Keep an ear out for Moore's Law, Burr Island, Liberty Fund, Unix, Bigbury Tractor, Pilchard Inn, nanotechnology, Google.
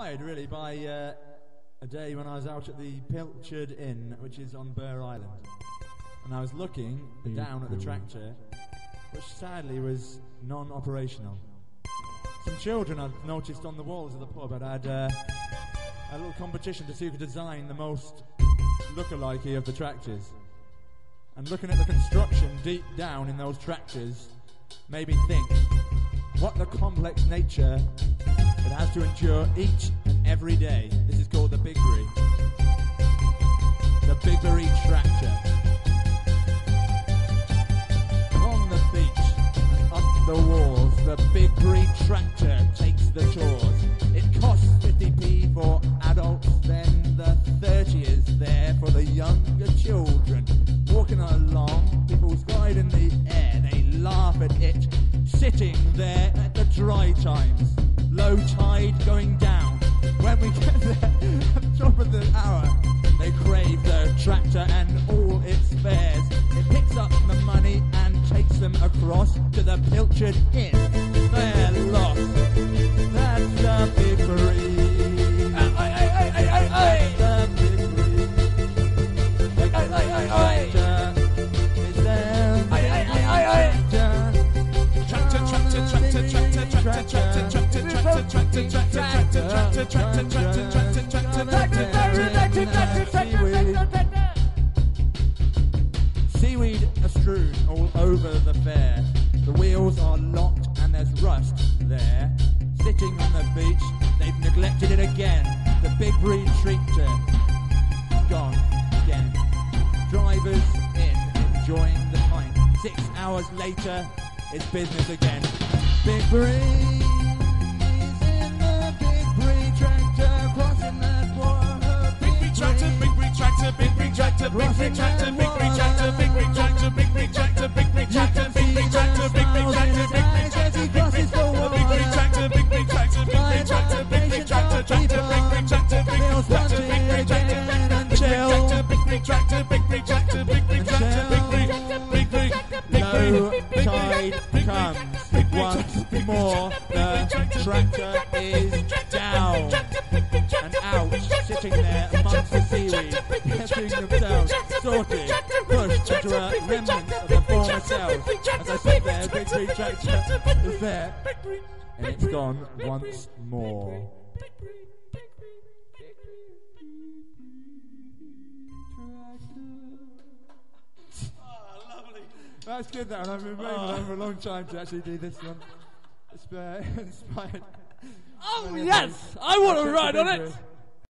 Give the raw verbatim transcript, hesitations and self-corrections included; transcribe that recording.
inspired really by uh, a day when I was out at the Pilchard Inn, which is on Burr Island, and I was looking down at the tractor, which sadly was non-operational. Some children I'd noticed on the walls of the pub had had uh, a little competition to see who could design the most lookalikey of the tractors. And looking at the construction deep down in those tractors made me think what the complex nature it has to endure each and every day. This is called the Bigbury. The Bigbury Tractor. On the beach and up the walls, the Bigbury Tractor takes the chores. It costs fifty p for adults, then the thirty is there for the younger children. Walking along, people slide in the air, they laugh at it. Sitting there at the dry times, low tide going down. When we get there at the top of the hour, they crave the tractor and all its fares. It picks up the money and takes them across to the Pilchard Inn. They're lost. That's the Bigbury. Aye, aye, aye, aye, aye, aye. That's the Bigbury. Aye, aye, aye, aye, aye. Tractor, tractor, tractor, tractor, tractor, tractor, tractor, tractor, tractor, tractor. Seaweed are strewn all over the fair. The wheels are locked and there's rust there. Sitting on the beach, they've neglected it again. The Bigbury Tractor gone again. Drivers in, enjoying the pint. Six hours later, it's business again. Bigbury is in the Bigbury Tractor, crossing that water. Bigbury Tractor, Bigbury Tractor, Bigbury Tractor, Bigbury Tractor, Bigbury Tractor, Bigbury Tractor, Bigbury Tractor, Bigbury Tractor, Bigbury Tractor, Bigbury Tractor, Bigbury Tractor, Bigbury Tractor, Bigbury Tractor, Bigbury Tractor, Bigbury Tractor, Bigbury Tractor, Tractor, Bigbury Tractor, Bigbury Tractor, Bigbury Tractor, Bigbury Tractor, Bigbury Tractor, Bigbury Tractor, Bigbury Tractor, Bigbury Tractor, Bigbury Tractor, Bigbury Tractor. Once more, the tractor is down and out, sitting there amongst the seaweed, catching themselves, sorted, pushed into a remnant of the former self. As I sit there, Bigbury Tractor is there, and it's gone once more. That's good, that one. I've been waiting oh. for a long time to actually do this one. It's uh, inspired. Oh, yes! I want to ride on it!